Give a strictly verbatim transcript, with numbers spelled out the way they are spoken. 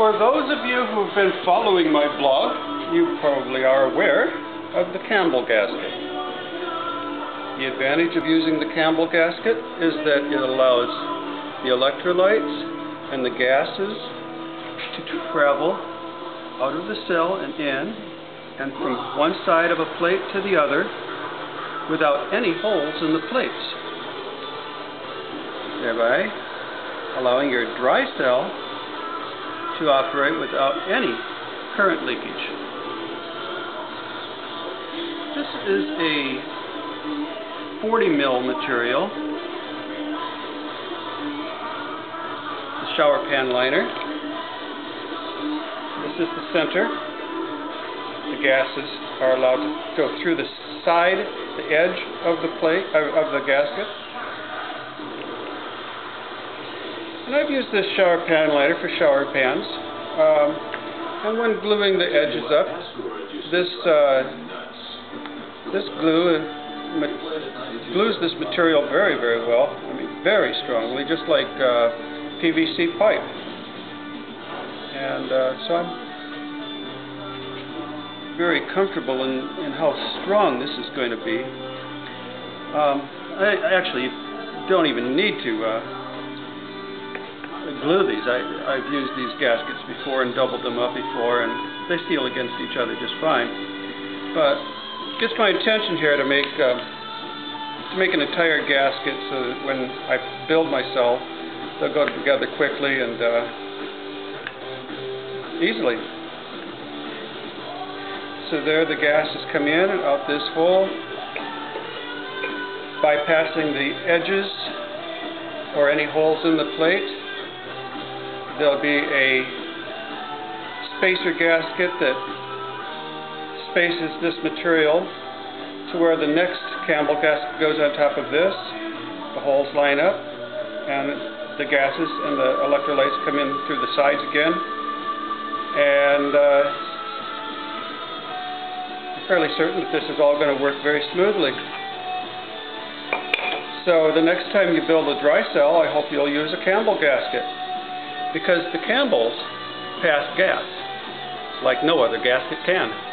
for those of you who've been following my blog, you probably are aware of the Campbell gasket. The advantage of using the Campbell gasket is that it allows the electrolytes and the gases to travel out of the cell and in, and from one side of a plate to the other without any holes in the plates, thereby allowing your dry cell to operate without any current leakage. This is a forty mil material, the shower pan liner. This is the center. The gases are allowed to go through the side, the edge of the plate, of the gasket. And I've used this shower pan lighter for shower pans, um, and when gluing the edges up, this uh, this glue glues this material very, very well. I mean, very strongly, just like uh, P V C pipe. And uh, so I'm very comfortable in in how strong this is going to be. Um, I, I actually don't even need to. Uh, glue these. I, I've used these gaskets before and doubled them up before, and they seal against each other just fine. But it gets my attention here to make uh, to make an entire gasket so that when I build myself, they'll go together quickly and uh, easily. So there the gases come in and out this hole, bypassing the edges or any holes in the plate. There'll be a spacer gasket that spaces this material to where the next Campbell gasket goes on top of this. The holes line up, and the gases and the electrolytes come in through the sides again. And uh, I'm fairly certain that this is all going to work very smoothly. So the next time you build a dry cell, I hope you'll use a Campbell gasket, because the Campbells pass gas like no other gasket can.